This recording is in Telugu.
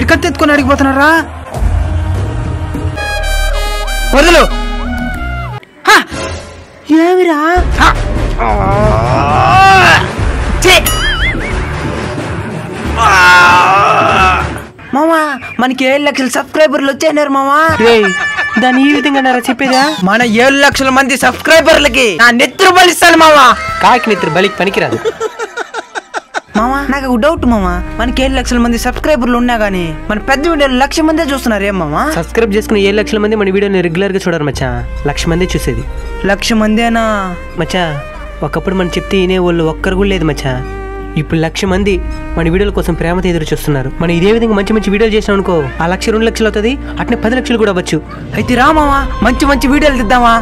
ఇర్కత్తెత్తుకొని అడిగిపోతున్నారా? వదలు. ఏమిరా మామా, మనకి 7 లక్షల సబ్స్క్రైబర్లు వచ్చేనారు మామా. దాన్ని ఈ విధంగా చెప్పేదా? మన 7 లక్షల మంది సబ్స్క్రైబర్లకి నా నెత్తురు బలిస్తాను మామా. కాకి నెత్తురు బలికి పనికిరాదు మామా. నాకు డౌట్ మామా, మనకి 7 లక్షల మంది సబ్స్క్రైబర్లు ఉన్నా గానీ మన పెద్ద వీడియోలు 1 లక్ష మందే చూస్తున్నారు. ఏం మామా, సబ్స్క్రైబ్ చేసుకున్న 7 లక్షల మంది మన వీడియోని రెగ్యులర్ గా చూడరు మచ్చా. 1 లక్ష మందే చూసేది. 1 లక్ష మందేనా మచ్చా? ఒకప్పుడు మనం చెప్తే ఇనే వాళ్ళు ఒక్కరు కూడా లేదు మచ్చా. ఇప్పుడు 1 లక్ష మంది మన వీడియోల కోసం ప్రేమతో ఎదురు చూస్తున్నారు. మనం ఇదే విధంగా మంచి మంచి వీడియోలు చేసాం అనుకో, 1 లక్ష 2 లక్షలు అవుతుంది, అట్నే 10 లక్షలు కూడా అవ్వచ్చు. అయితే రా మామా, మంచి మంచి వీడియోలు తీద్దామా?